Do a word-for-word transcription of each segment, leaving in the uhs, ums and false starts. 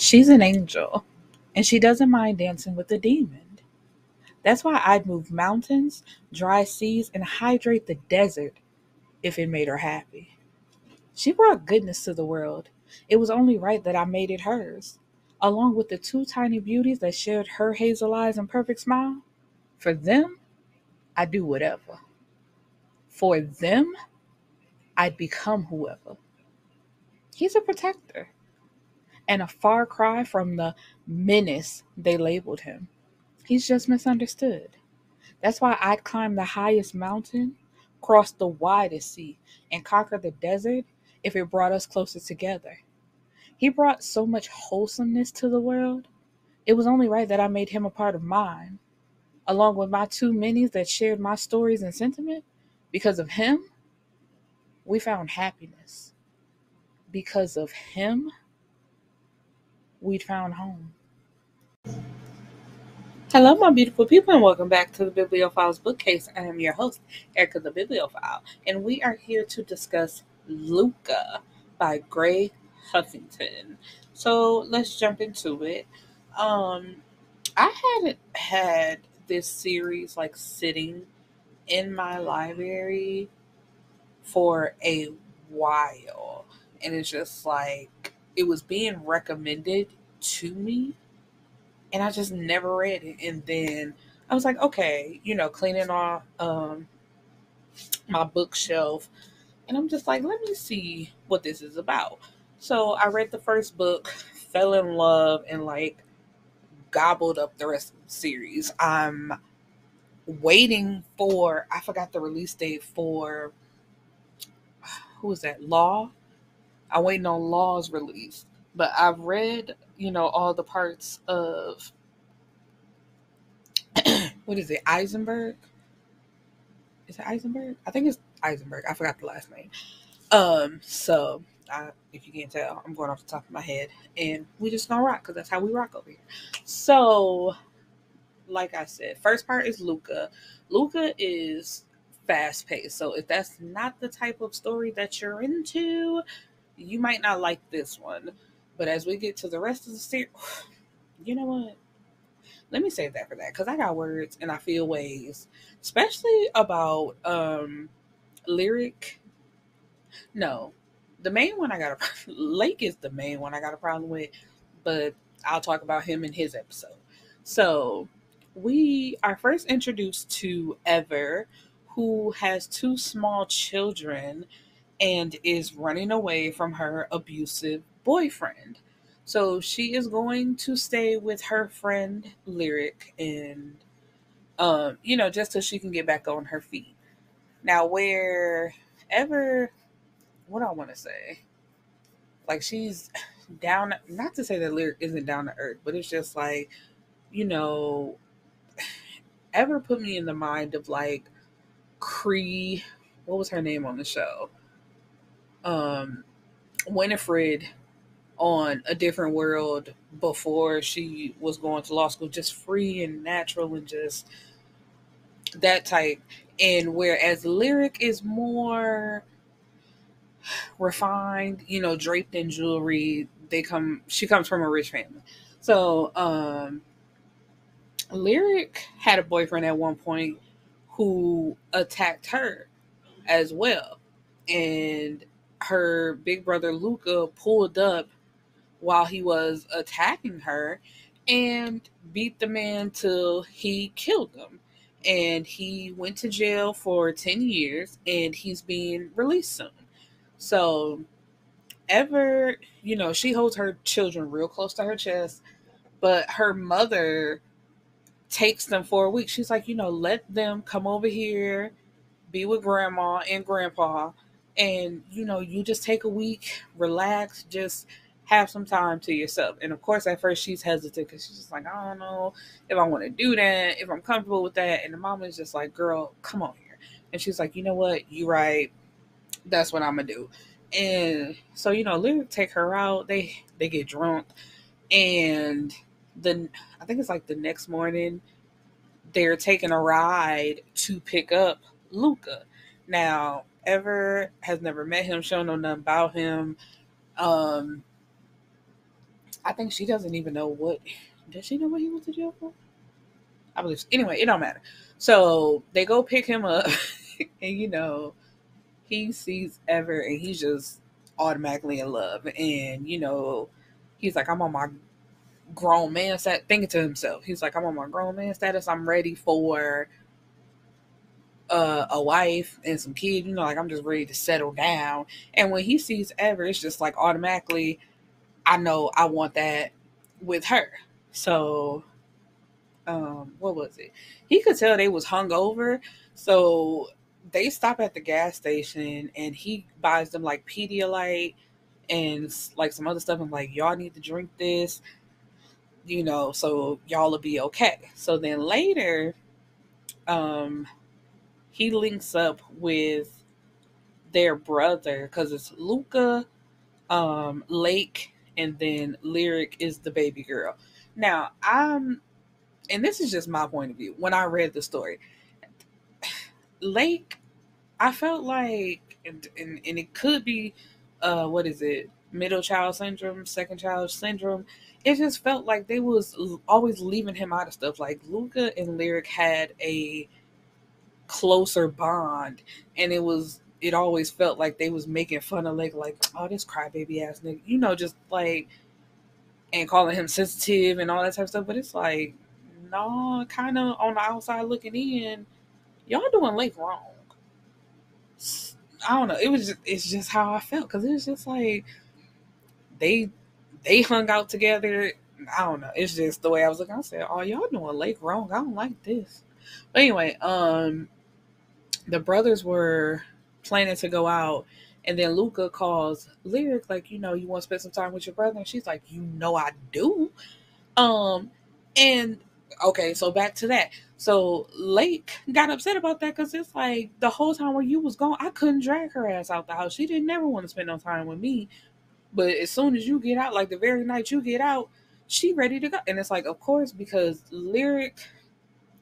She's an angel, and she doesn't mind dancing with the demon. That's why I'd move mountains, dry seas, and hydrate the desert if it made her happy. She brought goodness to the world. It was only right that I made it hers, along with the two tiny beauties that shared her hazel eyes and perfect smile. For them, I'd do whatever. For them, I'd become whoever. He's a protector, and a far cry from the menace they labeled him. He's just misunderstood. That's why I'd climb the highest mountain, cross the widest sea, and conquer the desert if it brought us closer together. He brought so much wholesomeness to the world. It was only right that I made him a part of mine, along with my two minis that shared my stories and sentiment. Because of him, we found happiness. Because of him, we found home. Hello, my beautiful people, and welcome back to The Bibliophile's Bookcase. I am your host, Erica the Bibliophile, and we are here to discuss Luca by Gray Huffington. So let's jump into it. Um, I hadn't had this series like sitting in my library for a while, and it's just like it was being recommended to me. And I just never read it. And then I was like, okay, you know, cleaning off um, my bookshelf. And I'm just like, let me see what this is about. So I read the first book, fell in love, and like gobbled up the rest of the series. I'm waiting for, I forgot the release date for, who was that, Law? I'm waiting on Law's release. But I've read, you know, all the parts of, what is it, Eisenberg? Is it Eisenberg? I think it's Eisenberg. I forgot the last name. Um, so, I, if you can't tell, I'm going off the top of my head. And we just gonna rock, because that's how we rock over here. So, like I said, first part is Luca. Luca is fast-paced. So, if that's not the type of story that you're into, you might not like this one. But as we get to the rest of the series, you know what? Let me save that for that, because I got words and I feel ways, especially about um, lyric. No, the main one I got a Lake is the main one I got a problem with, but I'll talk about him in his episode. So we are first introduced to Ever, who has two small children and is running away from her abusive boyfriend. So she is going to stay with her friend Lyric, and um you know, just so she can get back on her feet. Now wherever what I want to say like she's down, not to say that Lyric isn't down to earth, but it's just like, you know, Ever put me in the mind of like Cree, what was her name on the show, um Winifred on A Different World, before she was going to law school, just free and natural and just that type. And whereas Lyric is more refined, you know, draped in jewelry. They come, she comes from a rich family. So um, Lyric had a boyfriend at one point who attacked her as well. And her big brother Luca pulled up while he was attacking her and beat the man till he killed him. And he went to jail for ten years, and he's being released soon. So Ever, you know, she holds her children real close to her chest, but her mother takes them for a week. She's like, you know, let them come over here, be with grandma and grandpa. And, you know, you just take a week, relax, just have some time to yourself. And, of course, at first she's hesitant because she's just like, I don't know if I want to do that, if I'm comfortable with that. And the mom is just like, girl, come on here. And she's like, you know what? You right. That's what I'm going to do. And so, you know, Lyric take her out. They they get drunk. And then I think it's like the next morning they're taking a ride to pick up Luca. Now, Ever has never met him. She don't know nothing about him. Um, I think she doesn't even know what, does she know what he went to jail for? I believe so. Anyway, it don't matter. So they go pick him up and, you know, he sees Ever and he's just automatically in love. And, you know, he's like, I'm on my grown man status, thinking to himself. He's like, I'm on my grown man status. I'm ready for uh, a wife and some kids. You know, like, I'm just ready to settle down. And when he sees Ever, it's just like automatically, I know I want that with her. So, um, what was it? He could tell they was hungover. So they stop at the gas station and he buys them like Pedialyte and like some other stuff. I'm like, y'all need to drink this, you know, so y'all will be okay. So then later, um, he links up with their brother because it's Luca, um, Lake, and then Lyric is the baby girl. Now, I'm, and this is just my point of view when I read the story. Lake, I felt like, and, and, and it could be, uh, what is it? Middle child syndrome, second child syndrome. It just felt like they was always leaving him out of stuff. Like Luca and Lyric had a closer bond, and it was, it always felt like they was making fun of Lake, like, oh, this crybaby ass nigga, you know, just like, and calling him sensitive and all that type of stuff. But it's like, no, kind of on the outside looking in, y'all doing Lake wrong. I don't know. It was just, it's just how I felt. Cause it was just like, they, they hung out together. I don't know. It's just the way I was looking. I said, oh, y'all doing Lake wrong. I don't like this. But anyway, um, the brothers were planning to go out, and then Luca calls Lyric like, you know, you want to spend some time with your brother? And she's like, you know I do. Um, and okay, so back to that. So Lake got upset about that because it's like the whole time where you was gone, I couldn't drag her ass out the house. She didn't never want to spend no time with me. But as soon as you get out, like the very night you get out, she ready to go. And it's like, of course, because Lyric,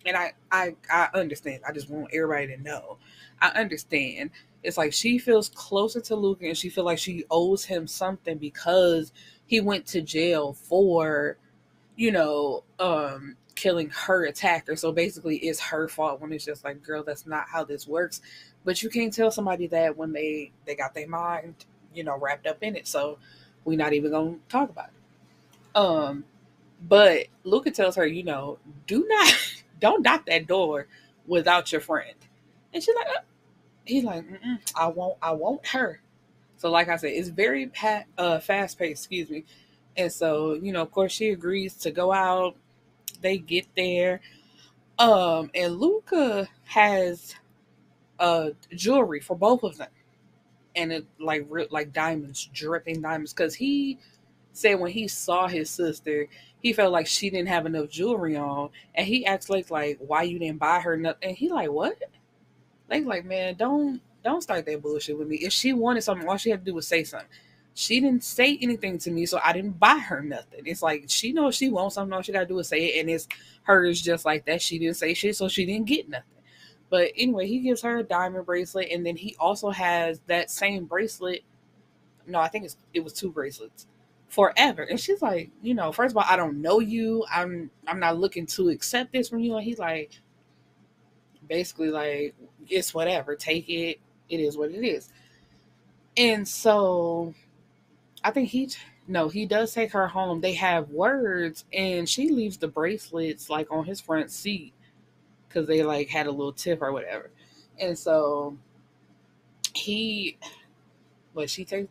and I, I, I understand. I just want everybody to know. I understand. It's like she feels closer to Luca and she feels like she owes him something because he went to jail for, you know, um, killing her attacker. So basically it's her fault when it's just like, girl, that's not how this works. But you can't tell somebody that when they, they got their mind, you know, wrapped up in it. So we're not even going to talk about it. Um, but Luca tells her, you know, do not, don't knock that door without your friend. And she's like, oh. He's like, mm-mm, I won't, I won't her. So like I said, it's very pat, uh, fast paced, excuse me. And so, you know, of course she agrees to go out. They get there. Um, and Luca has, uh, jewelry for both of them. And it like, like diamonds, dripping diamonds. Cause he said when he saw his sister, he felt like she didn't have enough jewelry on. And he asked Lake like, why you didn't buy her nothing? And he like, what? They like, man, don't don't start that bullshit with me. If she wanted something, all she had to do was say something. She didn't say anything to me, so I didn't buy her nothing. It's like, she knows she wants something, all she got to do is say it, and it's hers just like that. She didn't say shit, so she didn't get nothing. But anyway, he gives her a diamond bracelet, and then he also has that same bracelet. No, I think it's, it was two bracelets. Forever. And she's like, you know, first of all, I don't know you. I'm I'm not looking to accept this from you. And he's like, basically like, it's whatever, take it, it is what it is. And so I think he, no, he does take her home. They have words, and she leaves the bracelets like on his front seat because they like had a little tiff or whatever. And so he, but she takes,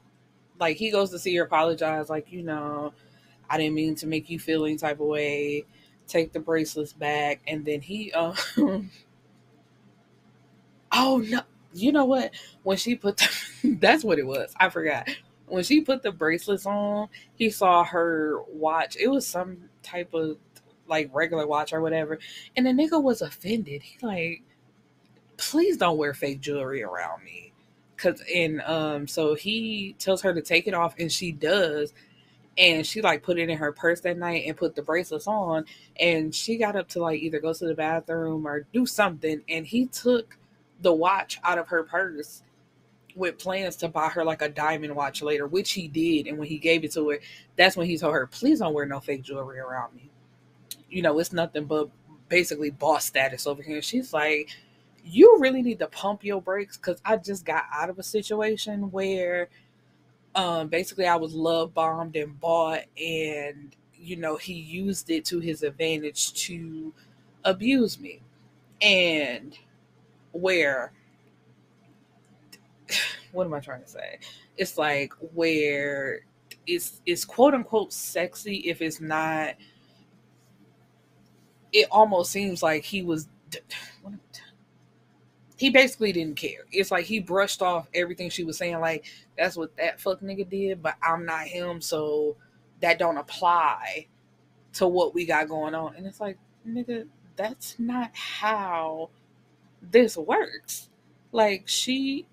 like he goes to see her, apologize, like, you know, I didn't mean to make you feel any type of way, take the bracelets back. And then he, um, oh no, you know what? When she put the, that's what it was. I forgot. When she put the bracelets on, he saw her watch. It was some type of like regular watch or whatever. And the nigga was offended. He like, please don't wear fake jewelry around me. Cause, and um, so he tells her to take it off, and she does. And she like put it in her purse that night and put the bracelets on. And she got up to like either go to the bathroom or do something. And he took the watch out of her purse with plans to buy her like a diamond watch later, which he did. And when he gave it to her, that's when he told her, please don't wear no fake jewelry around me. You know, it's nothing but basically boss status over here. And she's like, you really need to pump your brakes, because I just got out of a situation where um, basically I was love bombed and bought, and, you know, he used it to his advantage to abuse me. And where... what am I trying to say? It's like where it's, it's quote unquote sexy if it's not, it almost seems like he was, he basically didn't care. It's like he brushed off everything she was saying, like, that's what that fuck nigga did, but I'm not him, so that don't apply to what we got going on. And it's like, nigga, that's not how this works. Like, she...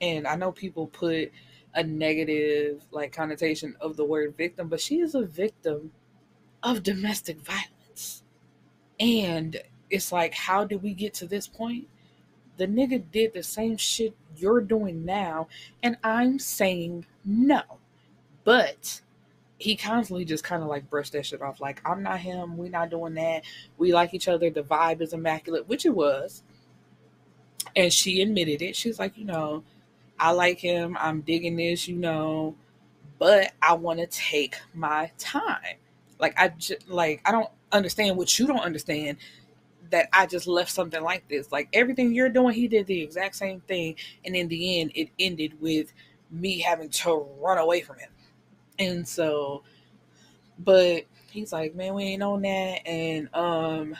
and I know people put a negative, like, connotation of the word victim, but she is a victim of domestic violence. And it's like, how did we get to this point? The nigga did the same shit you're doing now, and I'm saying no. But he constantly just kind of, like, brushed that shit off. Like, I'm not him. We're not doing that. We like each other. The vibe is immaculate, which it was. And she admitted it. She's like, you know, I like him. I'm digging this, you know, but I want to take my time. Like, I just, like, I don't understand what you don't understand, that I just left something like this. Like, everything you're doing, he did the exact same thing. And in the end, it ended with me having to run away from him. And so, but he's like, man, we ain't on that. And, um,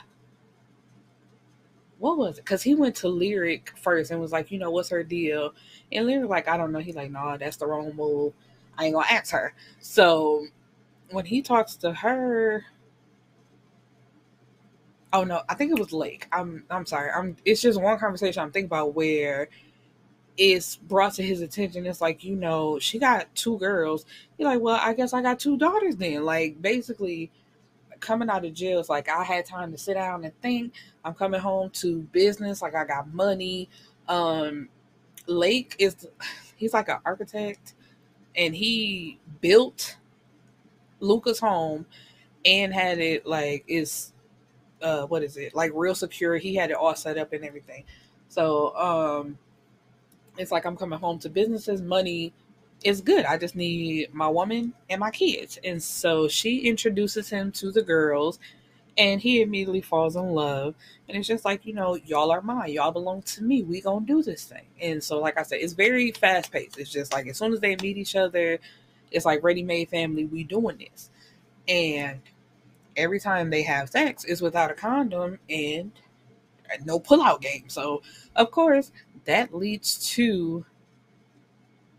what was it? Because he went to Lyric first and was like, you know, what's her deal? And Lyric, like, I don't know. He's like, nah, that's the wrong move. I ain't going to ask her. So when he talks to her, oh, no, I think it was Lake. I'm I'm sorry. I'm. It's just one conversation I'm thinking about where it's brought to his attention. It's like, you know, she got two girls. He's like, well, I guess I got two daughters then. Like, basically... coming out of jail, it's like, I had time to sit down and think. I'm coming home to business. Like, I got money. Um, Lake is, he's like an architect, and he built Luca's home and had it like, it's, uh, what is it? Like, real secure. He had it all set up and everything. So, um, it's like, I'm coming home to businesses, money, it's good. I just need my woman and my kids. And so she introduces him to the girls, and he immediately falls in love. And it's just like, you know, y'all are mine. Y'all belong to me. We gonna do this thing. And so, like I said, it's very fast paced. It's just like, as soon as they meet each other, it's like ready-made family. We doing this. And every time they have sex, it's without a condom and no pull-out game. So, of course, that leads to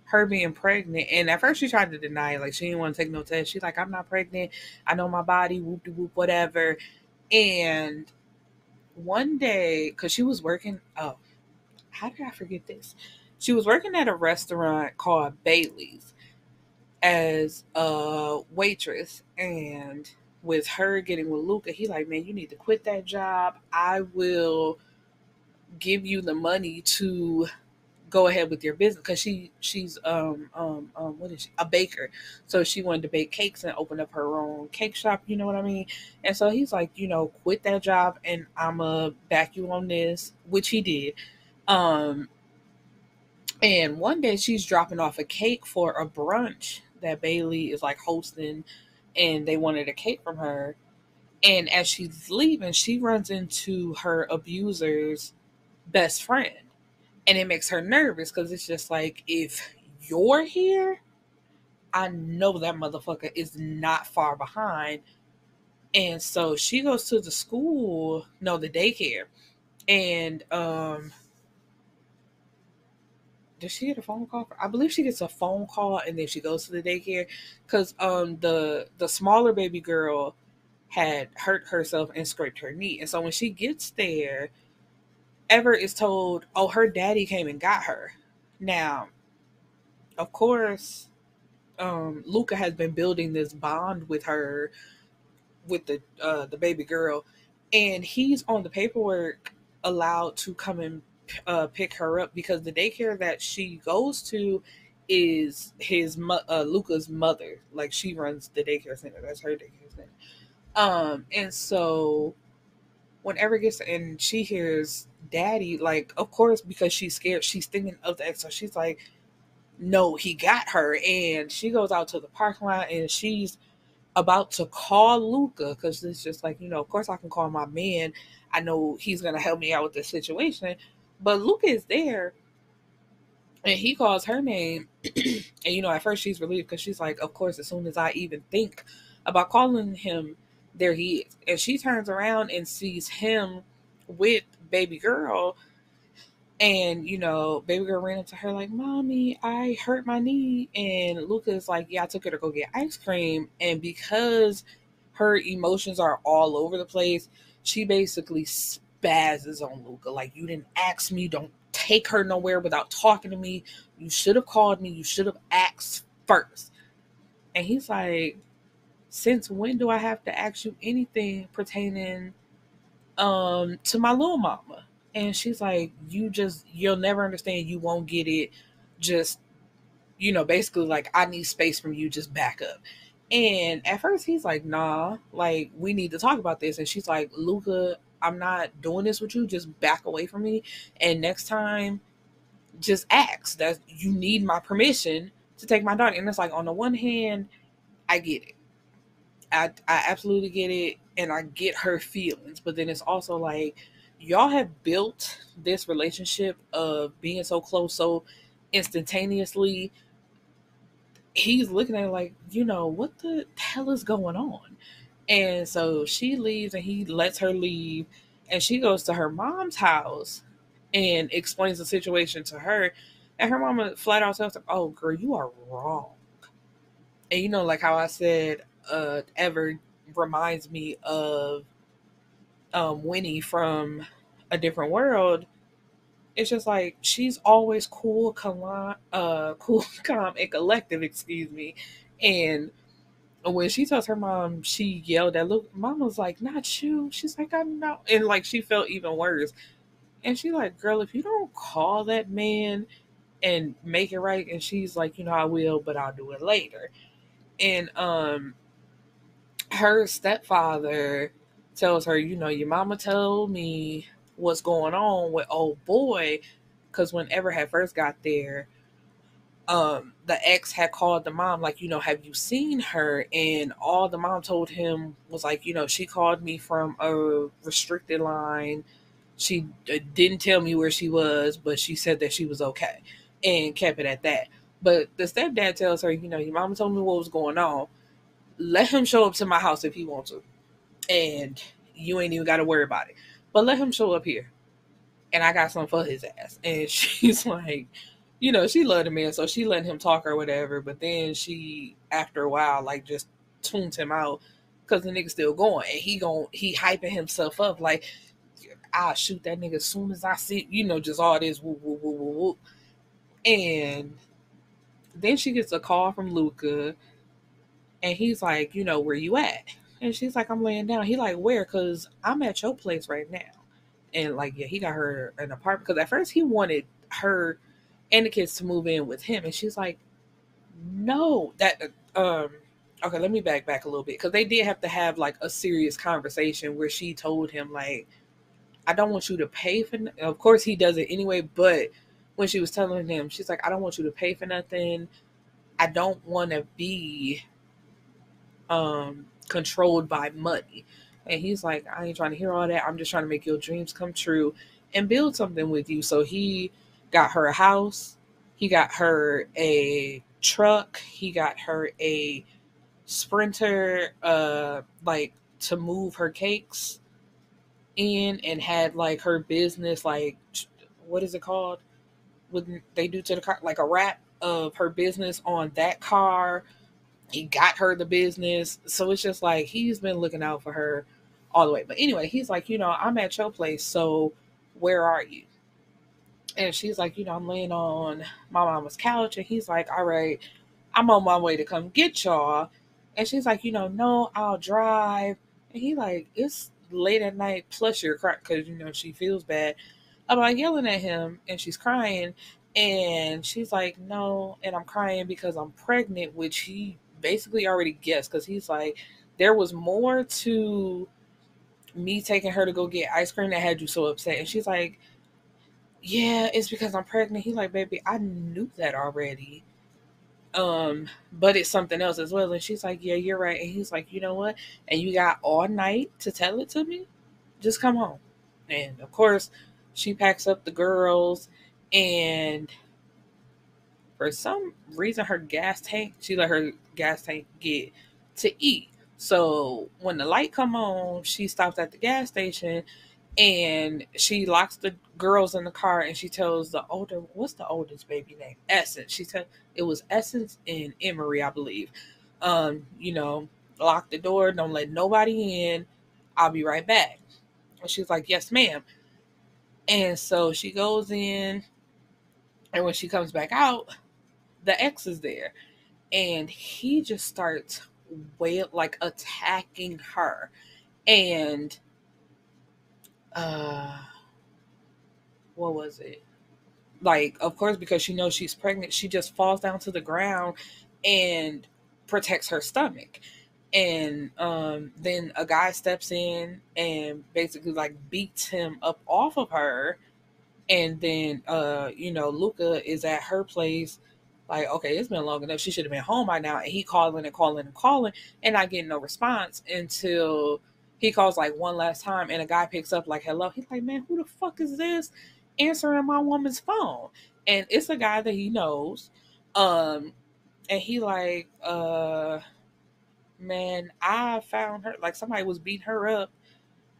her being pregnant. And at first she tried to deny it. Like, she didn't want to take no test. She's like, I'm not pregnant. I know my body, whoop-de-whoop, whatever. And one day, because she was working, oh, how did I forget this? She was working at a restaurant called Bailey's as a waitress. And with her getting with Luca, he like, man, you need to quit that job. I will give you the money to... go ahead with your business, because she she's um um um what is she, a baker, so she wanted to bake cakes and open up her own cake shop, you know what I mean? And so he's like, you know, quit that job and I'ma back you on this, which he did. Um and one day she's dropping off a cake for a brunch that Bailey is like hosting, and they wanted a cake from her. And as she's leaving, she runs into her abuser's best friend. And it makes her nervous, because it's just like, if you're here, I know that motherfucker is not far behind. And so she goes to the school, no, the daycare. And um, does she get a phone call? I believe she gets a phone call, and then she goes to the daycare, because um, the, the smaller baby girl had hurt herself and scraped her knee. And so when she gets there... Everett is told, oh, her daddy came and got her. Now, of course, um, Luca has been building this bond with her, with the uh, the baby girl, and he's on the paperwork allowed to come and uh, pick her up, because the daycare that she goes to is his uh, Luca's mother. Like, she runs the daycare center. That's her daycare center. Um, and so whenever it gets, and she hears daddy, like, of course, because she's scared, she's thinking of the ex. So she's like, no, he got her. And she goes out to the parking lot and she's about to call Luca, because it's just like, you know, of course I can call my man. I know he's going to help me out with this situation. But Luca is there, and he calls her name. And, you know, at first she's relieved, because she's like, of course, as soon as I even think about calling him, there he is. And she turns around and sees him with baby girl. And, you know, baby girl ran up to her like, mommy, I hurt my knee. And Luca's like, yeah, I took her to go get ice cream. And because her emotions are all over the place, she basically spazzes on Luca. Like, you didn't ask me. Don't take her nowhere without talking to me. You should have called me. You should have asked first. And he's like, since when do I have to ask you anything pertaining um, to my little mama? And she's like, you just, you'll never understand. You won't get it. Just, you know, basically like, I need space from you. Just back up. And at first he's like, nah, like, we need to talk about this. And she's like, Luca, I'm not doing this with you. Just back away from me. And next time, just ask that you need my permission to take my daughter. And it's like, on the one hand, I get it. I, I absolutely get it. And I get her feelings. But then it's also like, y'all have built this relationship of being so close, so instantaneously. He's looking at it like, you know, what the hell is going on? And so she leaves, and he lets her leave, and she goes to her mom's house and explains the situation to her. And her mama flat out tells her, oh, girl, you are wrong. And, you know, like how I said, uh, Ever reminds me of Um, Winnie from A Different World. It's just like, she's always cool, calm, uh, cool, calm, and collective, excuse me. And when she tells her mom, she yelled at Luca. Mom was like, not you. She's like, I'm not. And like, she felt even worse. And she's like, girl, if you don't call that man and make it right. And she's like, you know, I will, but I'll do it later. And um, her stepfather tells her, you know, your mama told me what's going on with old boy, because when Ever had first got there, um, the ex had called the mom, like, you know, have you seen her? And all the mom told him was like, you know, she called me from a restricted line. She didn't tell me where she was, but she said that she was okay, and kept it at that. But the stepdad tells her, you know, your mama told me what was going on. Let him show up to my house if he wants to. And you ain't even got to worry about it. But let him show up here. And I got something for his ass. And she's like, you know, she loved the man, so she let him talk or whatever. But then she, after a while, like, just tuned him out, because the nigga's still going. And he gon' he hyping himself up like, I'll shoot that nigga as soon as I see, you know, just all this whoop, whoop, whoop, whoop, whoop. And then she gets a call from Luca. And he's like, you know, where you at? And she's like, I'm laying down. He like, where? Because I'm at your place right now. And like, yeah, he got her an apartment. Because at first he wanted her and the kids to move in with him. And she's like, no. That, um, okay, let me back back a little bit. Because they did have to have like a serious conversation where she told him, like, I don't want you to pay for nothing. Of course he does it anyway. But when she was telling him, she's like, I don't want you to pay for nothing. I don't want to be um. controlled by money. And he's like, I ain't trying to hear all that. I'm just trying to make your dreams come true and build something with you. So he got her a house, he got her a truck, he got her a Sprinter, uh like, to move her cakes in, and had like her business, like, what is it called, what they do to the car, like a wrap of her business on that car. He got her the business. So it's just like, he's been looking out for her all the way. But anyway, he's like, you know, I'm at your place, so where are you? And she's like, you know, I'm laying on my mama's couch. And he's like, all right, I'm on my way to come get y'all. And she's like, you know, no, I'll drive. And he like, it's late at night, plus you're crying, because, you know, she feels bad about yelling at him, and she's crying, and she's like, no, and I'm crying because I'm pregnant, which he basically already guessed, because he's like, there was more to me taking her to go get ice cream that had you so upset. And she's like, yeah, it's because I'm pregnant. He's like, baby, I knew that already. Um, but it's something else as well. And she's like, yeah, you're right. And he's like, you know what? And you got all night to tell it to me? Just come home. And of course, she packs up the girls, and for some reason, her gas tank, she let her gas tank get to eat. So when the light come on, she stops at the gas station, and she locks the girls in the car, and she tells the older, what's the oldest baby name? Essence. She said it was Essence and Emory, I believe. Um, you know, lock the door. Don't let nobody in. I'll be right back. And she's like, yes, ma'am. And so she goes in, and when she comes back out, the ex is there, and he just starts wail, like attacking her. And uh what was it like of course, because she knows she's pregnant, she just falls down to the ground and protects her stomach. And um then a guy steps in and basically like beats him up off of her. And then uh you know, Luca is at her place like, okay, it's been long enough, she should have been home by now. And he calling and calling and calling and not getting no response until he calls like one last time, and a guy picks up like, hello. He's like, man, who the fuck is this answering my woman's phone? And it's a guy that he knows. Um, and he like, uh, man, I found her. Like, somebody was beating her up,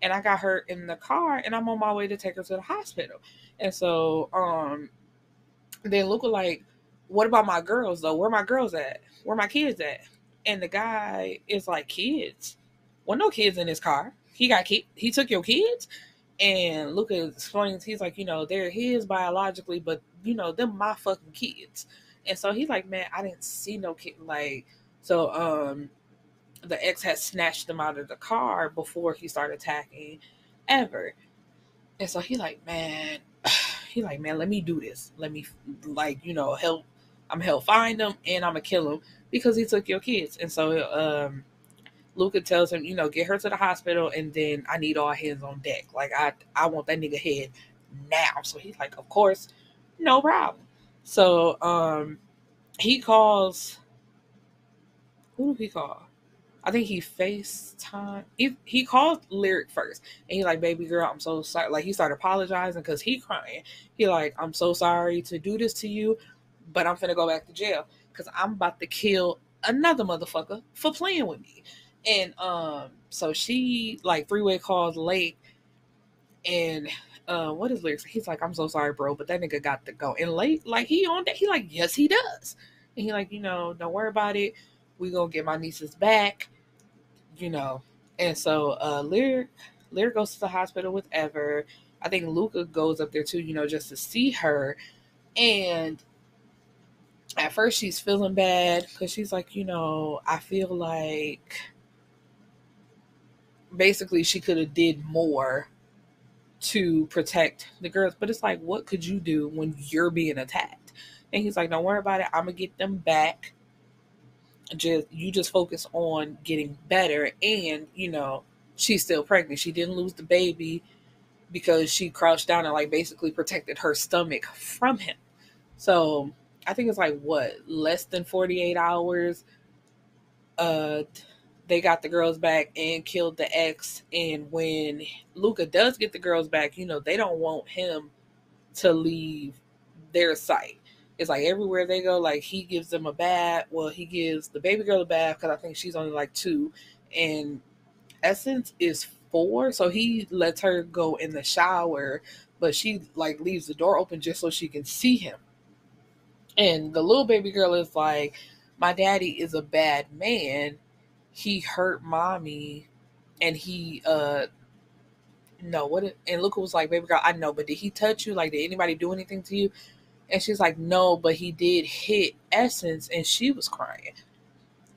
and I got her in the car, and I'm on my way to take her to the hospital. And so um, then Luca like, what about my girls though? Where my girls at? Where my kids at? And the guy is like, kids? Well, no kids in his car. He got kid. He took your kids. And Luca explains, he's like, you know, they're his biologically, but you know, they're my fucking kids. And so he's like, man, I didn't see no kid. Like, so um, the ex had snatched them out of the car before he started attacking ever. And so he like, man, he like, man, let me do this. Let me like, you know, help. I'm gonna help find them, and I'm gonna kill him because he took your kids. And so um. Luca tells him, you know, get her to the hospital, and then I need all hands on deck. Like, I, I want that nigga head now. So he's like, of course, no problem. So um, he calls, who did he call? I think he FaceTime. He, he called Lyric first, and he's like, baby girl, I'm so sorry. Like, he started apologizing because he crying. He like, I'm so sorry to do this to you, but I'm finna go back to jail because I'm about to kill another motherfucker for playing with me. And um, so she like three-way calls late, and uh, what is Lyrics? He's like, I'm so sorry, bro, but that nigga got to go. And late, like he on that, he like, yes, he does. And he like, you know, don't worry about it. We gonna get my nieces back, you know. And so uh, Lyric, Lyric goes to the hospital with Ever. I think Luca goes up there too, you know, just to see her. And at first she's feeling bad because she's like, you know, I feel like basically she could have did more to protect the girls, but it's like, what could you do when you're being attacked? And he's like, don't worry about it, I'm gonna get them back, just you just focus on getting better. And you know, she's still pregnant, she didn't lose the baby because she crouched down and like basically protected her stomach from him. So I think it's like, what, less than forty-eight hours uh they got the girls back and killed the ex. And when Luca does get the girls back, you know, they don't want him to leave their sight. It's like everywhere they go, like he gives them a bath. Well, he gives the baby girl a bath because I think she's only like two, and Essence is four. So he lets her go in the shower, but she like leaves the door open just so she can see him. And the little baby girl is like, my daddy is a bad man. He hurt mommy, and he uh no what it, and Luca was like, baby girl, I know, but did he touch you? Like, did anybody do anything to you? And she's like, no, but he did hit Essence, and she was crying.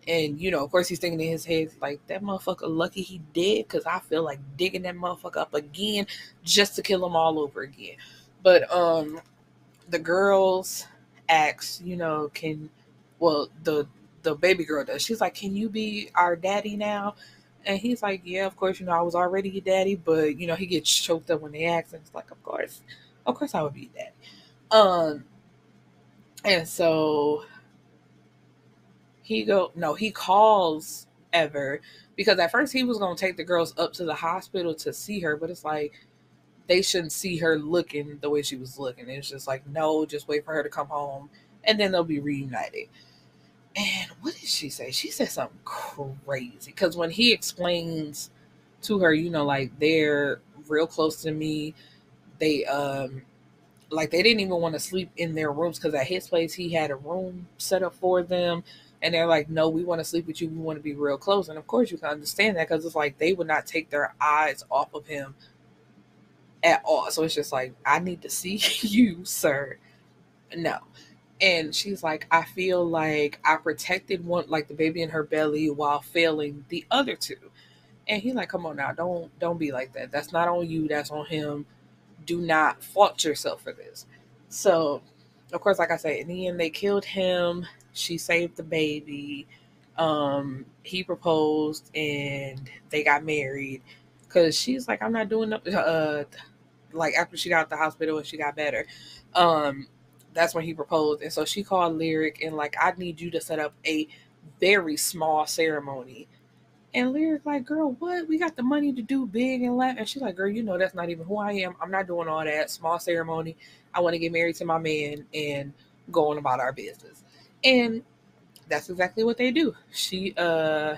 And you know, of course he's thinking in his head like, that motherfucker lucky he did, because I feel like digging that motherfucker up again just to kill him all over again. But um, the girls asked, you know, can, well, the the baby girl does. She's like, can you be our daddy now? And he's like, yeah, of course, you know, I was already your daddy. But, you know, he gets choked up when they ask. And it's like, of course. Of course I would be your daddy. Um, and so he go, no, he calls Ever, because at first he was going to take the girls up to the hospital to see her. But it's like, they shouldn't see her looking the way she was looking. It's just like, no, just wait for her to come home. And then they'll be reunited. And what did she say? She said something crazy. Because when he explains to her, you know, like, they're real close to me. They, um, like, they didn't even want to sleep in their rooms. Because at his place, he had a room set up for them. And they're like, no, we want to sleep with you. We want to be real close. And, of course, you can understand that. Because it's like, they would not take their eyes off of him at all. So it's just like, I need to see you, sir. No. And she's like, I feel like I protected one, like the baby in her belly, while failing the other two. And he's like, come on now, don't don't be like that. That's not on you, that's on him. Do not fault yourself for this. So, of course, like I said, in the end, they killed him. She saved the baby. Um, he proposed and they got married. Because she's like, I'm not doing no, uh, like after she got out the hospital and she got better. Um, that's when he proposed. And so she called Lyric and like, I need you to set up a very small ceremony. And Lyric like, girl, what? We got the money to do big and laugh. And she's like, girl, you know, that's not even who I am. I'm not doing all that. Small ceremony. I want to get married to my man and go on about our business. And that's exactly what they do. She, uh,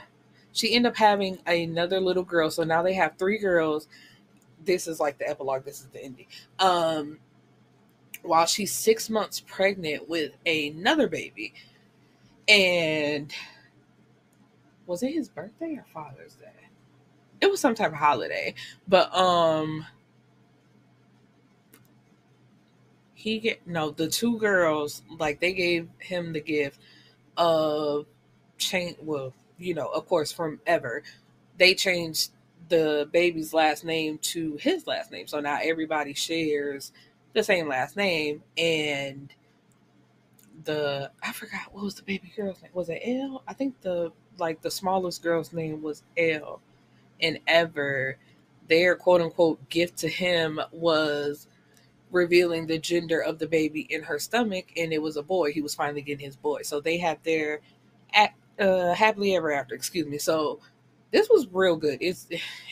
She ended up having another little girl. So now they have three girls. This is like the epilogue. This is the ending. Um, while she's six months pregnant with another baby. And was it his birthday or Father's Day? It was some type of holiday. But um, he get no, the two girls, like they gave him the gift of chain, well, you know, of course, from Ever, they changed the baby's last name to his last name. So now everybody shares the same last name. And the, I forgot, what was the baby girl's name? Was it Elle? I think the, like the smallest girl's name was Elle. And Ever, their quote unquote gift to him was revealing the gender of the baby in her stomach. And it was a boy. He was finally getting his boy. So they had their act, Uh, happily ever after, excuse me. So this was real good. It's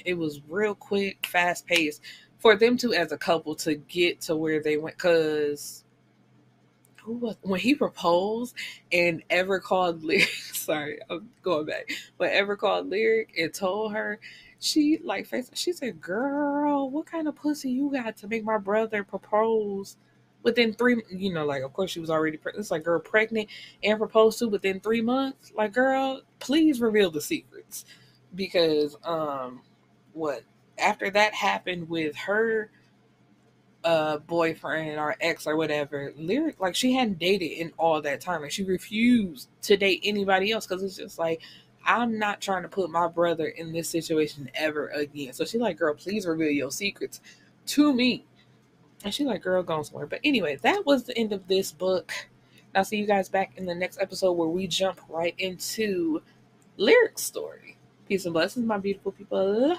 it was real quick, fast paced for them two as a couple to get to where they went. Cause who was when he proposed and Ever called Lyric. Sorry, I'm going back. But Ever called Lyric and told her, she like face. She said, "Girl, what kind of pussy you got to make my brother propose?" Within three, you know, like, of course, she was already pregnant. It's like, girl, pregnant and proposed to within three months. Like, girl, please reveal the secrets. Because, um, what, after that happened with her uh, boyfriend or ex or whatever, Lyric, like, she hadn't dated in all that time. Like, she refused to date anybody else because it's just like, I'm not trying to put my brother in this situation ever again. So she like, girl, please reveal your secrets to me. And she like, girl, gone somewhere. But anyway, that was the end of this book. And I'll see you guys back in the next episode where we jump right into Lyric's story. Peace and blessings, my beautiful people.